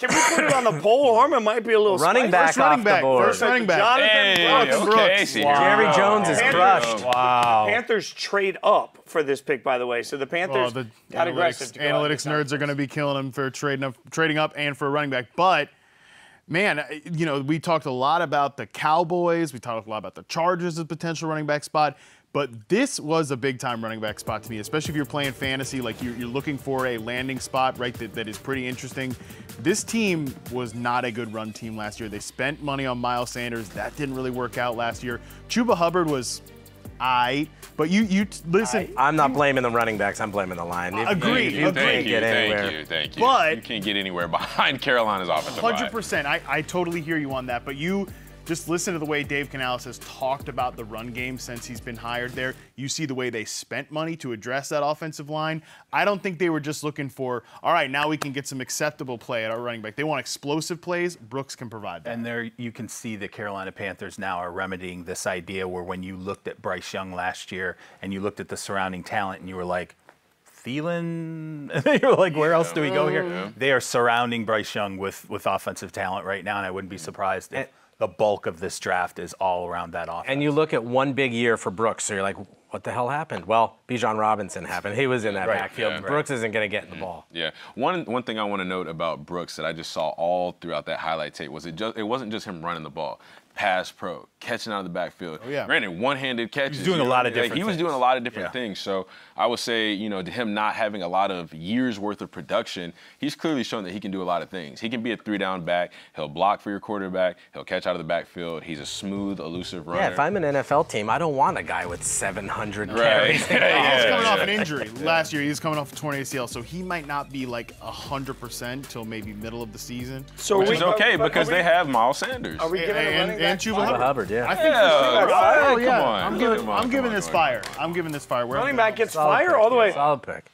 Can we put it on the poll? Harmon might be a little running back off the board. First running back. Jonathon Brooks. Jerry Jones is crushed. Wow. The Panthers trade up for this pick, by the way. So the Panthers got aggressive. Analytics nerds are going to be killing them for trading up and for a running back. But, man, you know, we talked a lot about the Cowboys. We talked a lot about the Chargers as a potential running back spot. But this was a big-time running back spot to me, especially if you're playing fantasy, like you're looking for a landing spot, right, that is pretty interesting. This team was not a good run team last year. They spent money on Miles Sanders. That didn't really work out last year. Chuba Hubbard was aight, but you listen. I'm not blaming the running backs. I'm blaming the line. Agreed. You can't get anywhere. Thank you. But you can't get anywhere behind Carolina's offense. 100%. I totally hear you on that, but you – just listen to the way Dave Canales has talked about the run game since he's been hired there. You see the way they spent money to address that offensive line. I don't think they were just looking for, all right, now we can get some acceptable play at our running back. They want explosive plays. Brooks can provide that. And there you can see the Carolina Panthers now are remedying this idea where when you looked at Bryce Young last year and you looked at the surrounding talent and you were like, Thielen, you're like, where else do we go here? Yeah. They are surrounding Bryce Young with offensive talent right now, and I wouldn't be surprised if the bulk of this draft is all around that offense. And you look at one big year for Brooks, so you're like, what the hell happened? Well, Bijan Robinson happened. He was in that backfield. Yeah. Brooks isn't going to get the ball. Yeah. One thing I want to note about Brooks that I just saw all throughout that highlight tape was it wasn't just him running the ball. Pass pro, catching out of the backfield. Oh, yeah. Granted, one-handed catches. He was doing a lot of different things. He was doing a lot of different things. So I would say, you know, to him not having a lot of years' worth of production, he's clearly shown that he can do a lot of things. He can be a three-down back. He'll block for your quarterback. He'll catch out of the backfield. He's a smooth, elusive runner. Yeah, if I'm an NFL team, I don't want a guy with 700 carries. He's coming off an injury. Last year, he was coming off a torn ACL, so he might not be like 100% till maybe middle of the season. Which is okay because they have Miles Sanders. Are we giving and Chuba Hubbard, yeah. I think I'm giving this fire. Running back gets fire all the way. Solid pick.